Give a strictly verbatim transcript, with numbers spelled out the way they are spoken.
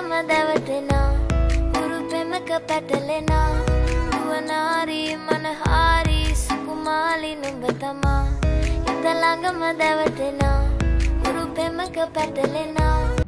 Kamadavatina, Guru Pemaka Patalena, Uvanari, Manahari, Sukumali Nubatama, Italangamadavatena, Guru Pemaka Patalena.